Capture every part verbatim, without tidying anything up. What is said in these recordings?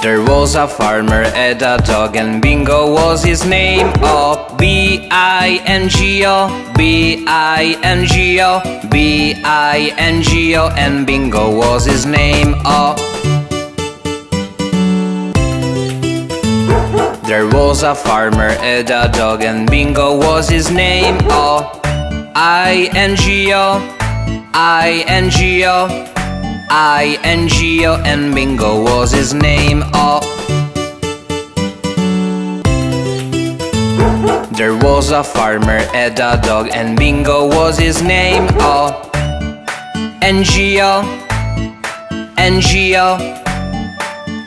There was a farmer and a dog, and Bingo was his name. Oh, B I N G O, B I N G O, B I N G O, and Bingo was his name. Oh. There was a farmer and a dog, and Bingo was his name. Oh, I N G O, I N G O, I N G O, and Bingo was his name. Oh. There was a farmer and a dog, and Bingo was his name. Oh. N G O, N G O,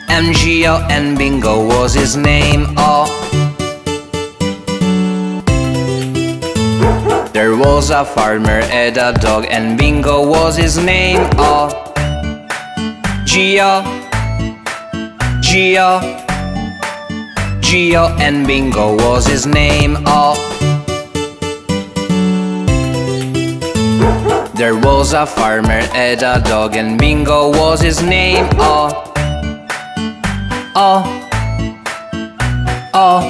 M G O, and Bingo was his name. Oh. There was a farmer and a dog, and Bingo was his name. Oh. Geo, Geo, Geo, and Bingo was his name. Oh. There was a farmer and a dog, and Bingo was his name. Oh. Oh, oh,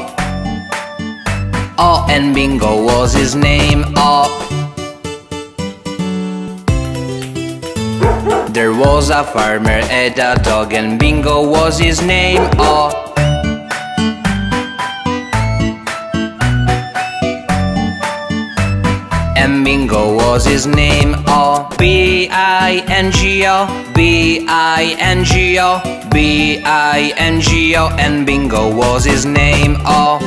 oh, and Bingo was his name. Oh. There was a farmer and a dog, and Bingo was his name. Oh. And Bingo was his name. Oh. B I N G O, B I N G O, B I N G O, and Bingo was his name. Oh.